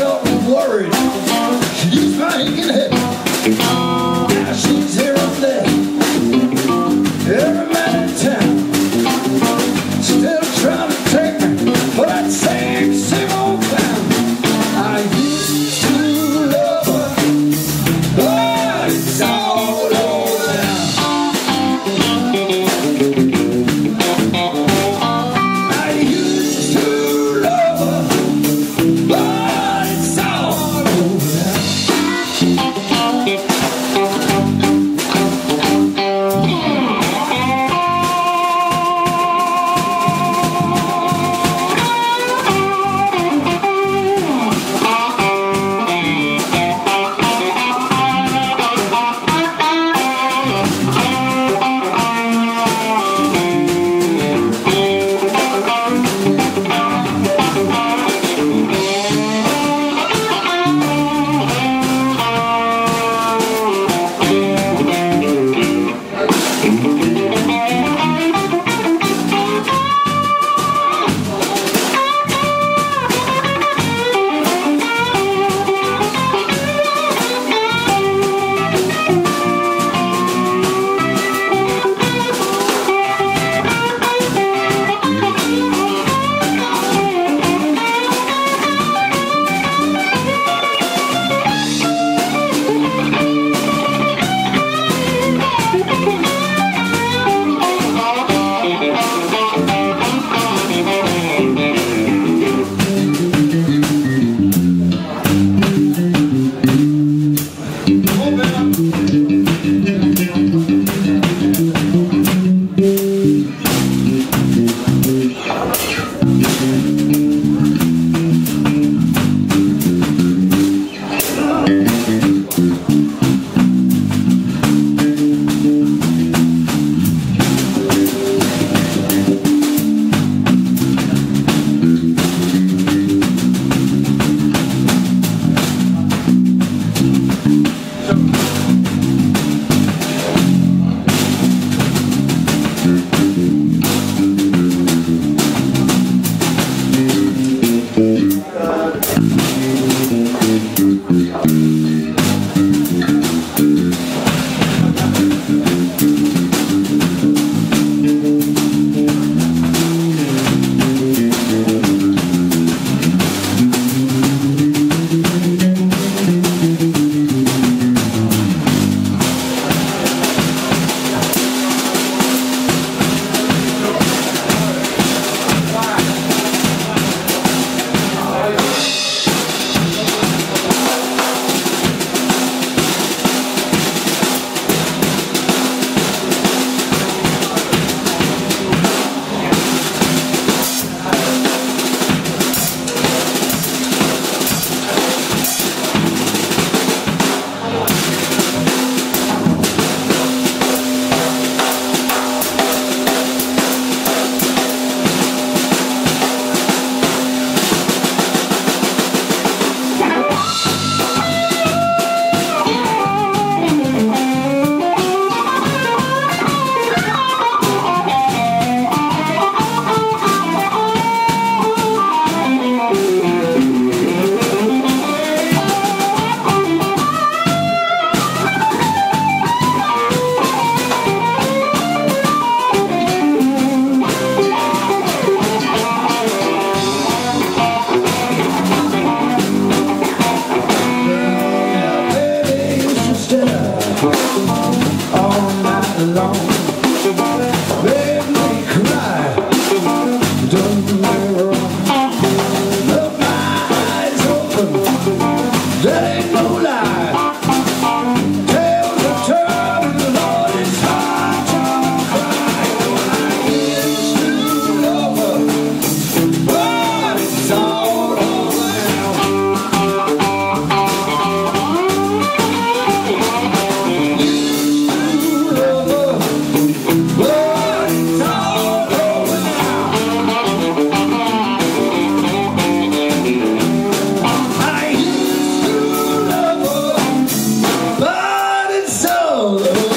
got worried. She was trying to get hit. Now she all night long. Made me cry, done me wrong. Left my eyes open, that ain't no lie. Tales are turning, Lord, it's hard to cry. When I get screwed over, but it's all oh.